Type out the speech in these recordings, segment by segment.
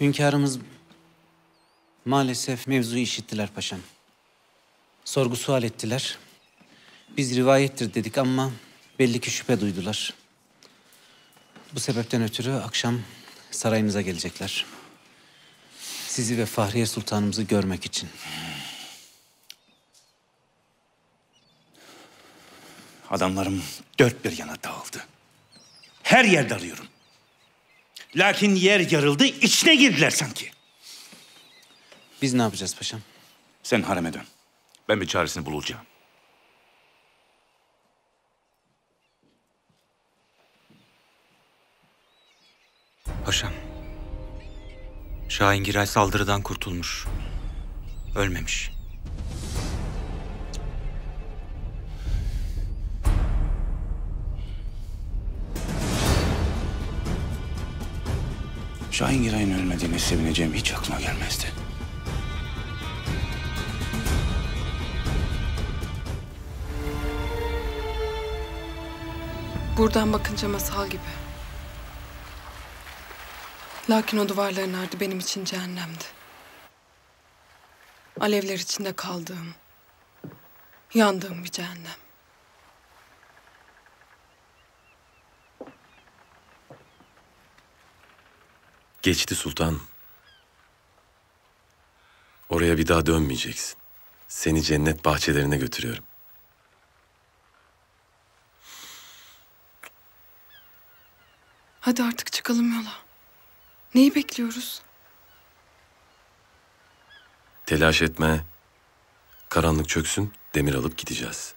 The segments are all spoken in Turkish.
Hünkârımız maalesef mevzuyu işittiler paşam. Sorgu sual ettiler. Biz rivayettir dedik ama belli ki şüphe duydular. Bu sebepten ötürü akşam sarayımıza gelecekler. Sizi ve Fahriye Sultanımızı görmek için. Adamlarım dört bir yana dağıldı. Her yerde arıyorum. Lakin yer yarıldı, içine girdiler sanki. Biz ne yapacağız paşam? Sen hareme dön. Ben bir çaresini bulacağım. Paşam, Şahin Giray saldırıdan kurtulmuş. Ölmemiş. Şahin Giray'ın ölmediğine sevineceğim hiç aklıma gelmezdi. Buradan bakınca masal gibi. Lakin o duvarların ardı benim için cehennemdi. Alevler içinde kaldığım, yandığım bir cehennem. Geçti sultanım. Oraya bir daha dönmeyeceksin. Seni cennet bahçelerine götürüyorum. Hadi artık çıkalım yola. Neyi bekliyoruz? Telaş etme. Karanlık çöksün, demir alıp gideceğiz.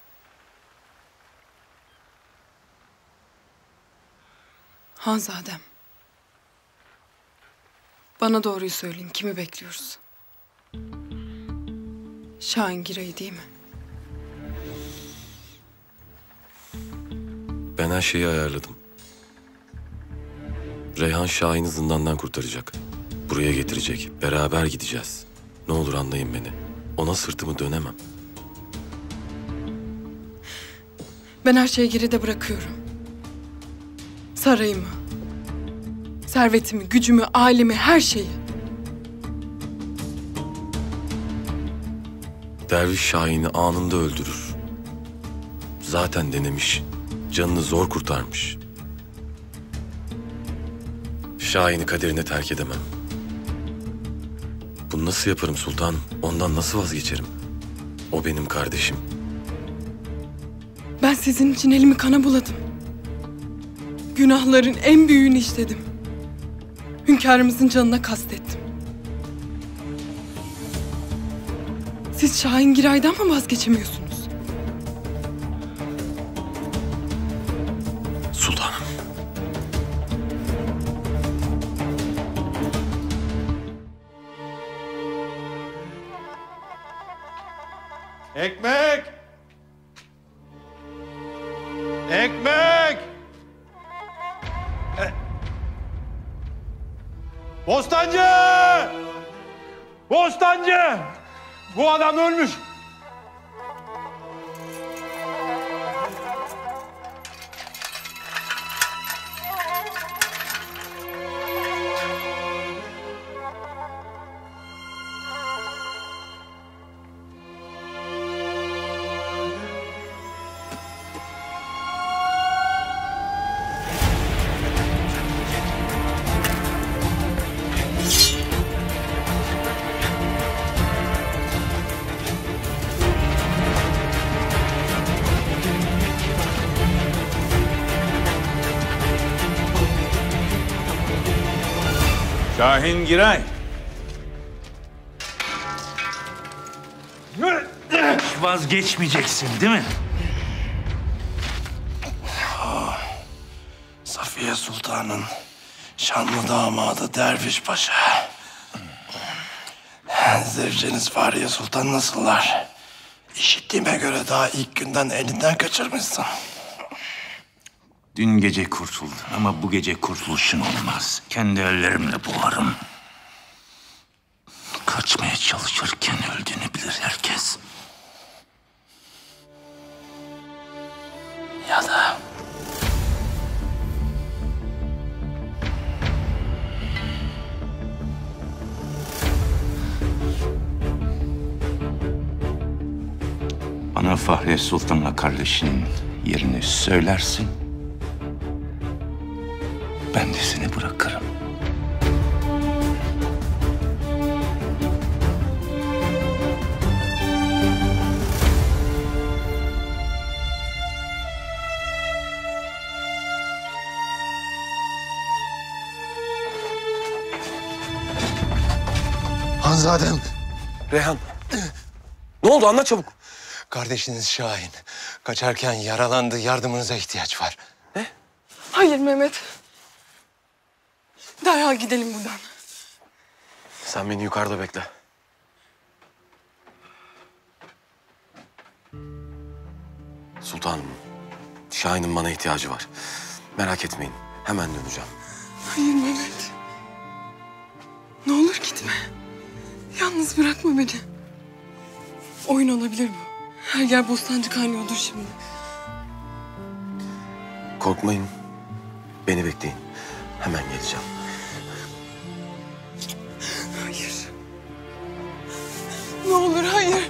Hanzadem. Bana doğruyu söyleyin, kimi bekliyoruz? Şahin Giray'ı değil mi? Ben her şeyi ayarladım. Reyhan Şahin'i zindandan kurtaracak. Buraya getirecek, beraber gideceğiz. Ne olur anlayın beni. Ona sırtımı dönemem. Ben her şeyi geride bırakıyorum. Sarayımı, servetimi, gücümü, ailemi, her şeyi. Derviş Şahin'i anında öldürür. Zaten denemiş. Canını zor kurtarmış. Şahin'i kaderine terk edemem. Bunu nasıl yaparım sultanım? Ondan nasıl vazgeçerim? O benim kardeşim. Ben sizin için elimi kana buladım. Günahların en büyüğünü işledim. Hünkârımızın canına kastettim. Siz Şahin Giray'dan mı vazgeçemiyorsunuz? Sultanım. Ekmek! Ekmek! Bostancı! Bostancı! Bu adam ölmüş. Şahin Giray. Vazgeçmeyeceksin değil mi? Oh, Safiye Sultan'ın şanlı damadı Derviş Paşa. Zevceniz Fahriye Sultan nasıllar? İşittiğime göre daha ilk günden elinden kaçırmışsın. Dün gece kurtuldum ama bu gece kurtuluşun olmaz. Kendi ellerimle boğarım. Kaçmaya çalışırken öldüğünü bilir herkes. Ya da... Bana Fahriye Sultan'la kardeşinin yerini söylersin. Ben de seni bırakırım. Hanzadem. Reyhan. Ne oldu? Anlat çabuk. Kardeşiniz Şahin kaçarken yaralandı. Yardımınıza ihtiyaç var. Ne? Hayır Mehmet. Derhal gidelim buradan. Sen beni yukarıda bekle. Sultanım, Şahin'in bana ihtiyacı var. Merak etmeyin, hemen döneceğim. Hayır Mehmet. Ne olur gitme. Yalnız bırakma beni. Oyun olabilir mi? Her yer bostancı kaynıyordur şimdi. Korkmayın. Beni bekleyin. Hemen geleceğim. Hayır. Ne olur hayır.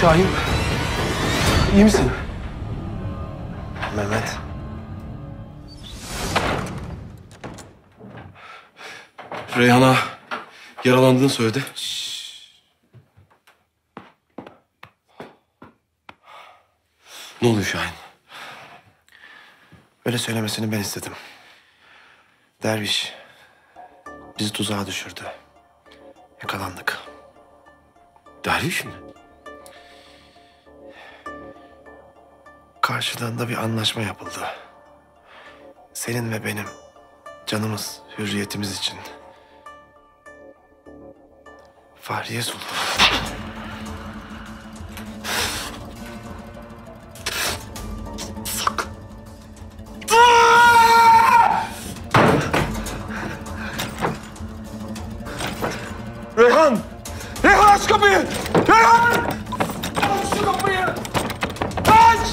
Şahin, iyi misin? Mehmet. Reyhan'a yaralandığını söyledi. Şşş. Ne oluyor Şahin? Öyle söylemesini ben istedim. Derviş bizi tuzağa düşürdü. Yakalandık. Derviş mi? Karşılığında bir anlaşma yapıldı. Senin ve benim, canımız, hürriyetimiz için. Fahriye Sultan. Reyhan! Reyhan aç kapıyı! Reyhan! Aç şu kapıyı! Aç!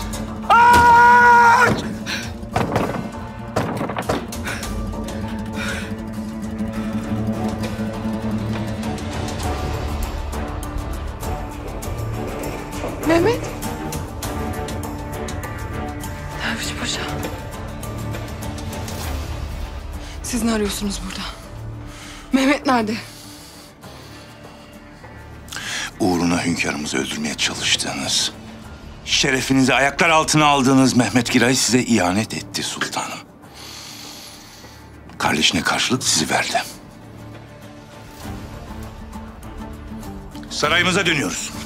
Mehmet. Derviş Paşa. Siz ne arıyorsunuz burada? Mehmet nerede? Uğruna hünkârımızı öldürmeye çalıştığınız, şerefinizi ayaklar altına aldığınız Mehmed Giray size ihanet etti sultanım. Kardeşine karşılık sizi verdi. Sarayımıza dönüyoruz.